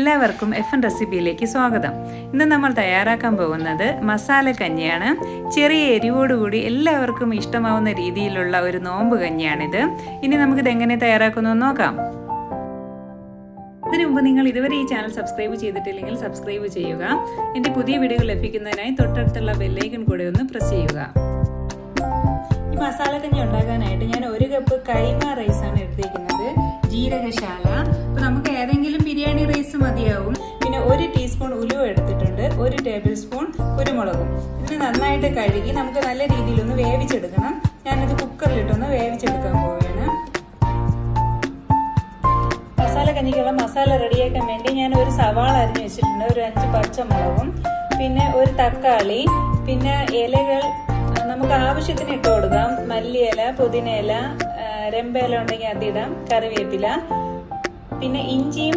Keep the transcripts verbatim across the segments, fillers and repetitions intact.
എല്ലാവർക്കും എഫൻ റെസിപ്പിയിലേക്ക് സ്വാഗതം. ഇന്ന് നമ്മൾ തയ്യാറാക്കാൻ പോകുന്നത് മസാല കഞ്ഞിയാണ്. ചെറിയ എരിവോടുകൂടി എല്ലാവർക്കും ഇഷ്ടമാവുന്ന രീതിയിലുള്ള ഒരു നോമ്പ് കഞ്ഞിയാണിത്. ഇനി നമുക്കിത് എങ്ങനെ തയ്യാറാക്കുന്നു നോക്കാം. അതിനു മുമ്പ് നിങ്ങൾ ഇതുവരെ ഈ ചാനൽ സബ്സ്ക്രൈബ് ചെയ്തിട്ടില്ലെങ്കിൽ സബ്സ്ക്രൈബ് ചെയ്യുക. എൻ്റെ പുതിയ വീഡിയോകൾ ലഭിക്കുന്നതിനായി തൊട്ടടുത്തുള്ള ബെല്ലൈക്കൺ കൂടി ഒന്ന് പ്രസ് ചെയ്യുക. ഈ മസാല കഞ്ഞി ഉണ്ടാക്കാനായിട്ട് ഞാൻ ഒരു കപ്പ് കൈമ റൈസാണ് എടുത്തിരിക്കുന്നത്. ജീരകശാല. അപ്പോൾ നമുക്ക് ഏതെങ്കിലും ബിരിയാണി റൈസ് മതിയാവും. പിന്നെ ഒരു ടീസ്പൂൺ ഉലുവ എടുത്തിട്ടുണ്ട്, ഒരു ടേബിൾ സ്പൂൺ കുരുമുളകും. ഇതിന് നന്നായിട്ട് കഴുകി നമുക്ക് നല്ല രീതിയിലൊന്ന് വേവിച്ചെടുക്കണം. ഞാനിത് കുക്കറിലിട്ടൊന്ന് വേവിച്ചെടുക്കാൻ പോവുകയാണ്. മസാല കഞ്ഞിക്കുള്ള മസാല റെഡിയാക്കാൻ വേണ്ടി ഞാൻ ഒരു സവാള അരിഞ്ഞു വെച്ചിട്ടുണ്ട്, ഒരു അഞ്ച് പച്ചമുളകും, പിന്നെ ഒരു തക്കാളി, പിന്നെ ഇലകൾ നമുക്ക് ആവശ്യത്തിന് ഇട്ട് കൊടുക്കാം. മല്ലിയില, പുതിനയില, രമ്പയില ഉണ്ടെങ്കിൽ അതിടാം, കറിവേപ്പില, പിന്നെ ഇഞ്ചിയും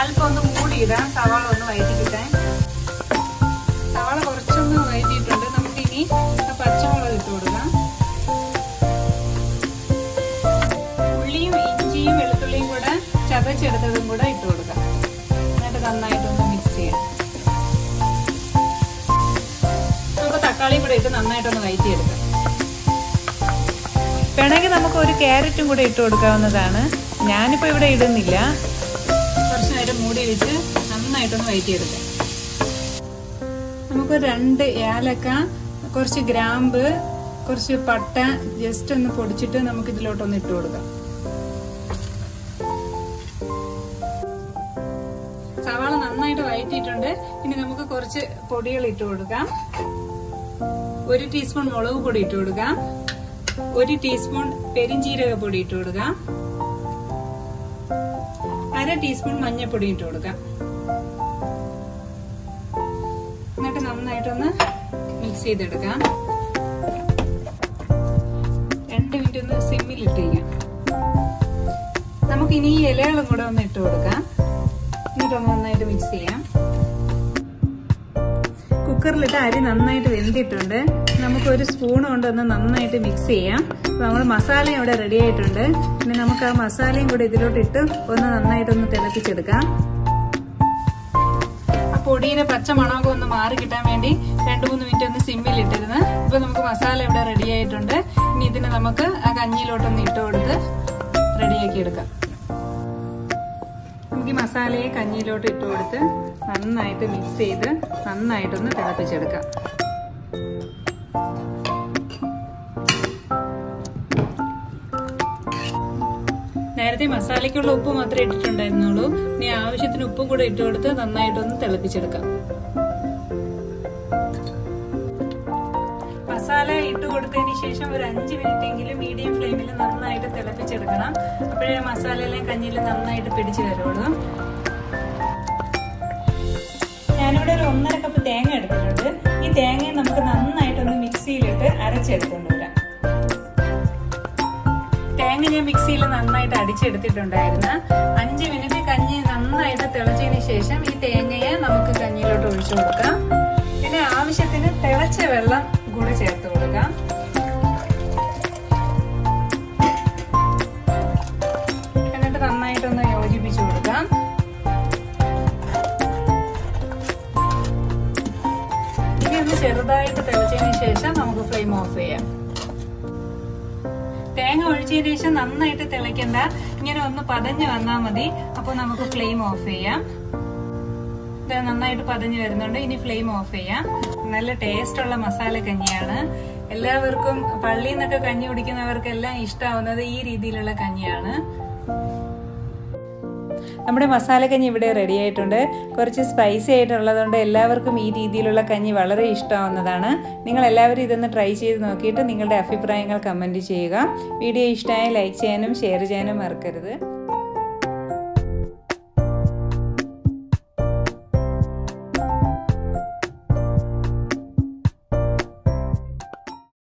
അല്പം ഒന്ന് മൂടിയിടാം, സവാള ഒന്ന് വഴറ്റി കിട്ടാൻ. സവാള കുറച്ചൊന്ന് വഴറ്റിയിട്ടുണ്ട്. നമുക്ക് ഇനി പച്ചമുളക് ഇട്ട് കൊടുക്കാം. ഉള്ളിയും ഇഞ്ചിയും വെളുത്തുള്ളിയും കൂടെ ചതച്ചെടുത്തതും കൂടെ ഇട്ട് കൊടുക്കാം. എന്നിട്ട് നന്നായിട്ടൊന്ന് മിക്സ് ചെയ്യാം. തക്കാളി കൂടെ ഇട്ട് നന്നായിട്ടൊന്ന് വഴറ്റിയെടുക്കാം. വേണമെങ്കിൽ നമുക്ക് ഒരു ക്യാരറ്റും കൂടെ ഇട്ട് കൊടുക്കാവുന്നതാണ്. ഞാനിപ്പോൾ ഇവിടെ ഇടുന്നില്ല. കുറച്ച് നേരം മൂടി വെച്ച് നന്നായിട്ടൊന്ന് വഴറ്റിയെടുക്കാം. നമുക്ക് രണ്ട് ഏലക്ക, കുറച്ച് ഗ്രാമ്പ്, കുറച്ച് പട്ട ജസ്റ്റ് ഒന്ന് പൊടിച്ചിട്ട് നമുക്ക് ഇതിലോട്ടൊന്ന് ഇട്ട് കൊടുക്കാം. സവാള നന്നായിട്ട് വഴറ്റിയിട്ടുണ്ട്. ഇനി നമുക്ക് കുറച്ച് പൊടികൾ ഇട്ട് കൊടുക്കാം. ഒരു ടീസ്പൂൺ മുളക് പൊടി ഇട്ട് കൊടുക്കാം. ഒരു ടീസ്പൂൺ പെരിഞ്ചീരക പൊടി ഇട്ട് കൊടുക്കാം. അര ടീസ്പൂൺ മഞ്ഞൾപ്പൊടി ഇട്ട് കൊടുക്കാം. എന്നിട്ട് നന്നായിട്ടൊന്ന് മിക്സ് ചെയ്തെടുക്കാം. രണ്ട് മിനിറ്റ് ഒന്ന് സിമ്മിൽ ഇട്ട് വയ്ക്കാം. നമുക്ക് ഇനി ഈ ഇലകളും കൂടെ ഒന്ന് ഇട്ട് കൊടുക്കാം. എന്നിട്ടൊന്ന് നന്നായിട്ട് മിക്സ് ചെയ്യാം. കുക്കറിലിട്ട് അരി നന്നായിട്ട് വെന്തിട്ടുണ്ട്. നമുക്ക് ഒരു സ്പൂൺ കൊണ്ടൊന്ന് നന്നായിട്ട് മിക്സ് ചെയ്യാം. അപ്പോൾ നമ്മൾ മസാലയും ഇവിടെ റെഡി ആയിട്ടുണ്ട്. പിന്നെ നമുക്ക് ആ മസാലയും കൂടി ഇതിലോട്ടിട്ട് ഒന്ന് നന്നായിട്ടൊന്ന് തിളപ്പിച്ചെടുക്കാം. ആ പൊടിയുടെ പച്ച മണമൊക്കെ ഒന്ന് മാറി കിട്ടാൻ വേണ്ടി രണ്ട് മൂന്ന് മിനിറ്റ് ഒന്ന് സിമ്മിലിട്ടിരുന്ന് ഇപ്പോൾ നമുക്ക് മസാല ഇവിടെ റെഡി ആയിട്ടുണ്ട്. ഇനി ഇതിനെ നമുക്ക് ആ കഞ്ഞിയിലോട്ടൊന്ന് ഇട്ട് കൊടുത്ത് റെഡിയാക്കി എടുക്കാം. ഈ മസാലയെ കഞ്ഞിയിലോട്ട് ഇട്ട് കൊടുത്ത് നന്നായിട്ട് മിക്സ് ചെയ്ത് നന്നായിട്ടൊന്ന് തിളപ്പിച്ചെടുക്കാം. നേരത്തെ മസാലയ്ക്കുള്ള ഉപ്പ് മാത്രമേ ഇട്ടിട്ടുണ്ടായിരുന്നുള്ളൂ. ഇനി ആവശ്യത്തിന് ഉപ്പും കൂടെ ഇട്ട് കൊടുത്ത് നന്നായിട്ടൊന്ന് തിളപ്പിച്ചെടുക്കാം. മസാല ഇട്ട് കൊടുത്തതിന് ശേഷം ഒരു അഞ്ച് മിനിറ്റ് എങ്കിലും മീഡിയം ഫ്ലെയിമിൽ നന്നായിട്ട് തിളപ്പിച്ചെടുക്കണം. അപ്പോഴേ മസാലയെല്ലാം കഞ്ഞിയിൽ നന്നായിട്ട് പിടിച്ചു വരുള്ളൂ. ഞാനിവിടെ ഒരു ഒന്നര കപ്പ് തേങ്ങ എടുത്തിട്ടുണ്ട്. ഈ തേങ്ങയെ നമുക്ക് നന്നായിട്ടൊന്ന് മിക്സിയിലിട്ട് അരച്ചെടുത്തുകൊണ്ട് വരാം. തേങ്ങ ഞാൻ മിക്സിയിൽ നന്നായിട്ട് അടിച്ചെടുത്തിട്ടുണ്ടായിരുന്നു. അഞ്ച് മിനിറ്റ് കഞ്ഞി നന്നായിട്ട് തിളച്ചതിന് ശേഷം ഈ തേങ്ങയെ നമുക്ക് കഞ്ഞിയിലോട്ട് ഒഴിച്ചു കൊടുക്കാം. പിന്നെ ആവശ്യത്തിന് തിളച്ച വെള്ളം കൂടെ ചേർത്ത് കൊടുക്കാം. എന്നിട്ട് നന്നായിട്ടൊന്ന് യോജിപ്പിച്ചു കൊടുക്കാം. ഇനി ഒന്ന് ചെറുതായിട്ട് തിളച്ചതിന് ശേഷം നമുക്ക് ഫ്ലെയിം ഓഫ് ചെയ്യാം. തേങ്ങ ഒഴിച്ചതിന് ശേഷം നന്നായിട്ട് തിളയ്ക്കണ്ട, ഇങ്ങനെ ഒന്ന് പതഞ്ഞു വന്നാൽ മതി. അപ്പോൾ നമുക്ക് ഫ്ലെയിം ഓഫ് ചെയ്യാം. നന്നായിട്ട് പതഞ്ഞു വരുന്നുണ്ട്. ഇനി ഫ്ലെയിം ഓഫ് ചെയ്യാം. നല്ല ടേസ്റ്റ് ഉള്ള മസാല കഞ്ഞിയാണ്. എല്ലാവർക്കും പള്ളിയിൽ നിന്നൊക്കെ കഞ്ഞി കുടിക്കുന്നവർക്കെല്ലാം ഇഷ്ടാവുന്നത് ഈ രീതിയിലുള്ള കഞ്ഞിയാണ്. നമ്മുടെ മസാല കഞ്ഞി ഇവിടെ റെഡി ആയിട്ടുണ്ട്. കുറച്ച് സ്പൈസി ആയിട്ടുള്ളതുകൊണ്ട് എല്ലാവർക്കും ഈ രീതിയിലുള്ള കഞ്ഞി വളരെ ഇഷ്ടമാവുന്നതാണ്. നിങ്ങൾ എല്ലാവരും ഇതൊന്ന് ട്രൈ ചെയ്ത് നോക്കിയിട്ട് നിങ്ങളുടെ അഭിപ്രായങ്ങൾ കമൻറ്റ് ചെയ്യുക. വീഡിയോ ഇഷ്ടമായ ലൈക്ക് ചെയ്യാനും ഷെയർ ചെയ്യാനും മറക്കരുത്.